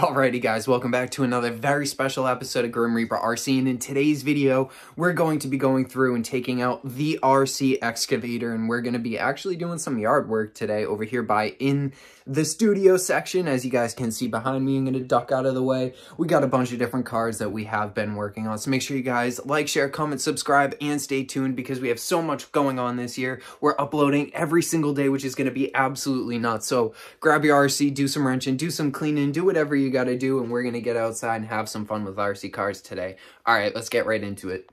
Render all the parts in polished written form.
Alrighty guys, welcome back to another very special episode of Grim Reaper RC, and in today's video, we're going to be going through and taking out the RC Excavator, and we're going to be actually doing some yard work today over here in the studio section. As you guys can see behind me, I'm going to duck out of the way. We got a bunch of different cars that we have been working on, so make sure you guys like, share, comment, subscribe, and stay tuned because we have so much going on this year. We're uploading every single day, which is going to be absolutely nuts, so grab your RC, do some wrenching, do some cleaning, do whatever you got to do, and we're going to get outside and have some fun with RC cars today. All right, let's get right into it.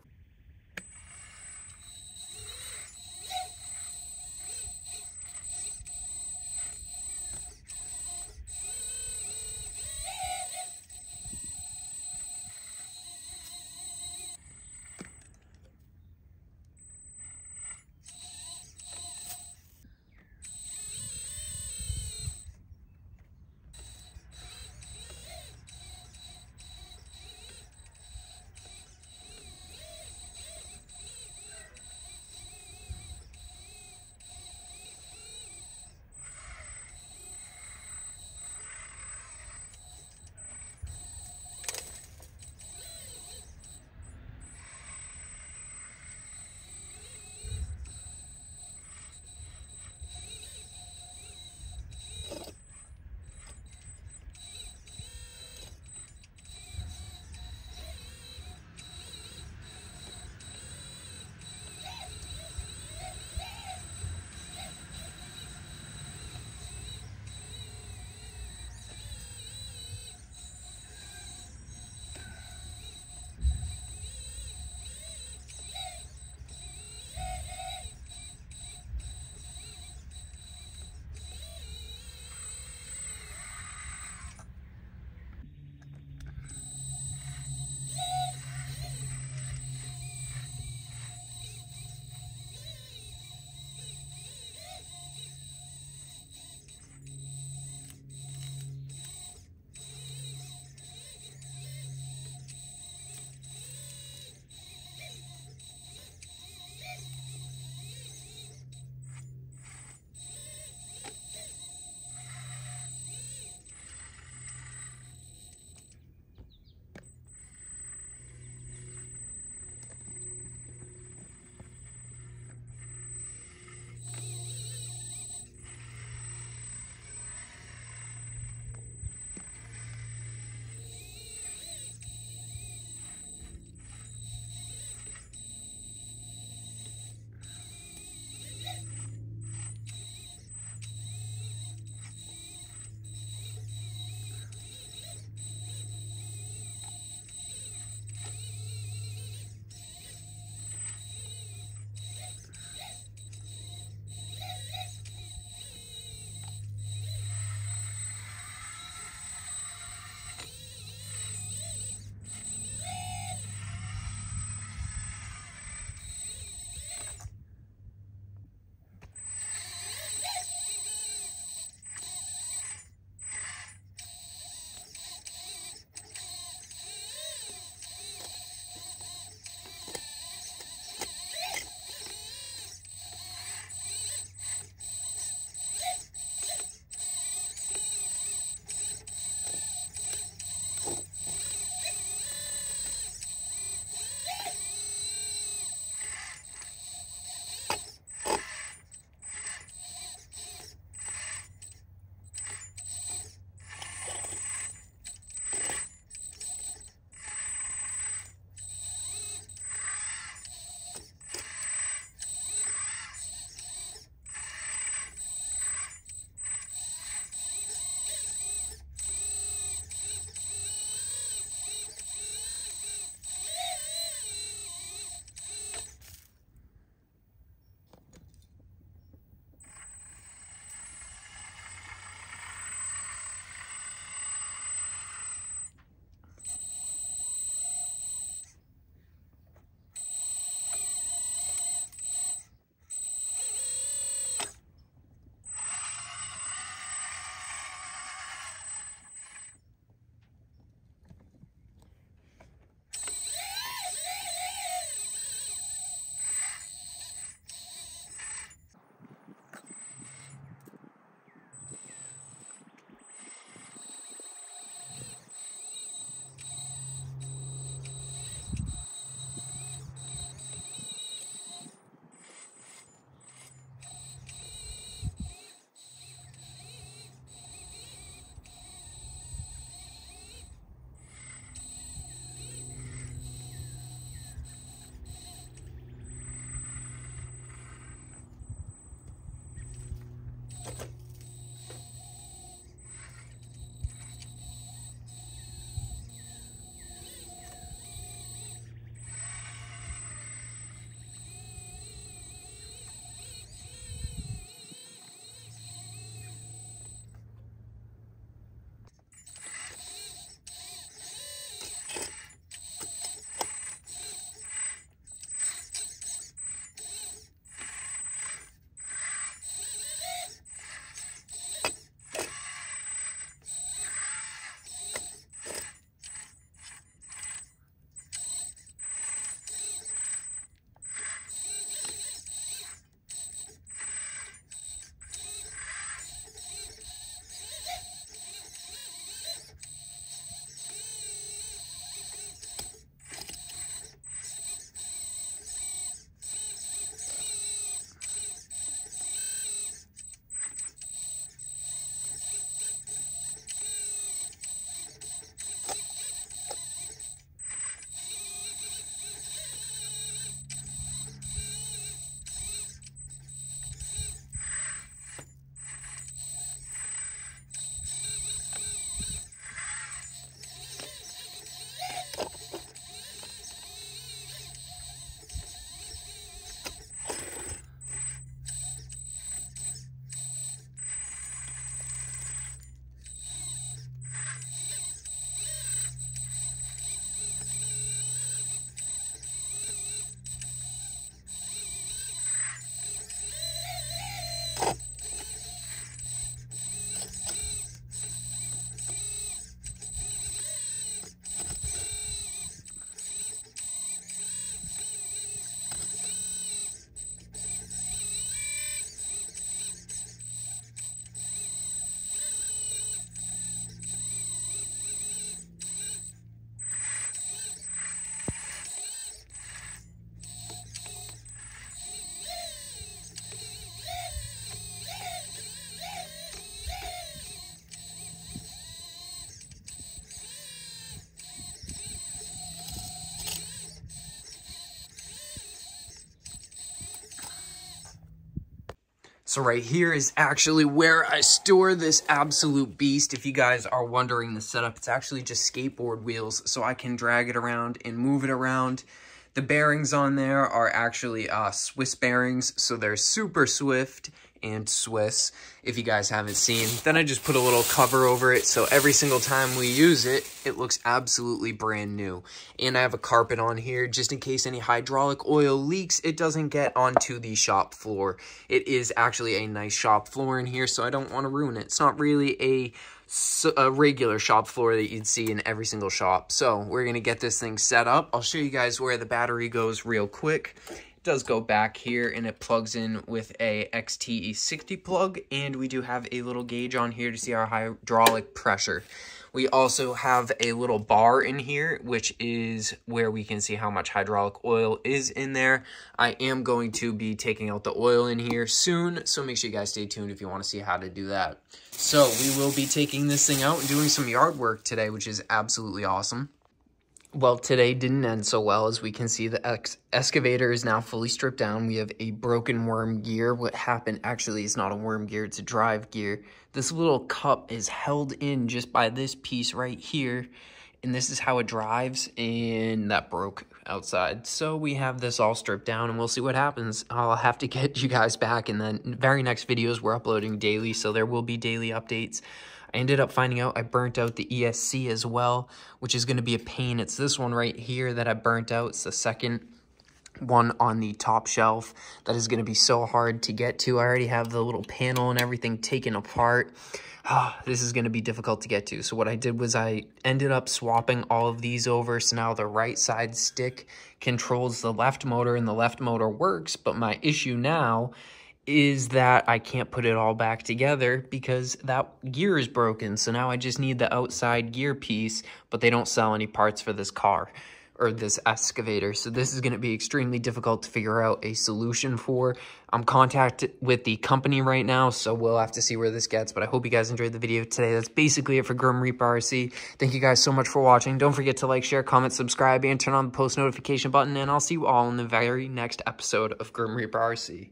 So right here is actually where I store this absolute beast. If you guys are wondering the setup, it's actually just skateboard wheels, so I can drag it around and move it around. The bearings on there are actually Swiss bearings, so they're super swift and Swiss, if you guys haven't seen. Then I just put a little cover over it, so every single time we use it, it looks absolutely brand new. And I have a carpet on here, just in case any hydraulic oil leaks, it doesn't get onto the shop floor. It is actually a nice shop floor in here, so I don't want to ruin it. It's not really a regular shop floor that you'd see in every single shop. So we're going to get this thing set up. I'll show you guys where the battery goes real quick. Does go back here and it plugs in with a XTE60 plug, and we do have a little gauge on here to see our hydraulic pressure. We also have a little bar in here, which is where we can see how much hydraulic oil is in there. I am going to be taking out the oil in here soon, so make sure you guys stay tuned if you want to see how to do that. So we will be taking this thing out and doing some yard work today, which is absolutely awesome. Well, today didn't end so well. As we can see, the excavator is now fully stripped down. We have a broken worm gear. What happened actually is not a worm gear, it's a drive gear. This little cup is held in just by this piece right here, and this is how it drives, and that broke outside. So we have this all stripped down, and we'll see what happens. I'll have to get you guys back in the very next videos. We're uploading daily, so there will be daily updates. I ended up finding out I burnt out the ESC as well, which is going to be a pain. It's this one right here that I burnt out. It's the second one on the top shelf. That is going to be so hard to get to. I already have the little panel and everything taken apart. This is going to be difficult to get to. So what I did was I ended up swapping all of these over. So now the right side stick controls the left motor and the left motor works. But my issue now is that I can't put it all back together because that gear is broken. So now I just need the outside gear piece, but they don't sell any parts for this car or this excavator. So this is going to be extremely difficult to figure out a solution for. I'm in contact with the company right now, so we'll have to see where this gets. But I hope you guys enjoyed the video today. That's basically it for Grim Reaper RC. Thank you guys so much for watching. Don't forget to like, share, comment, subscribe, and turn on the post notification button. And I'll see you all in the very next episode of Grim Reaper RC.